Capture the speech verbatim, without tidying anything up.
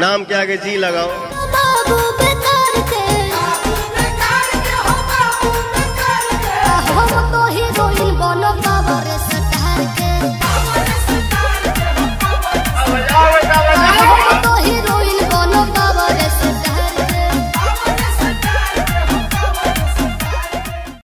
नाम के आगे जी लगाओ।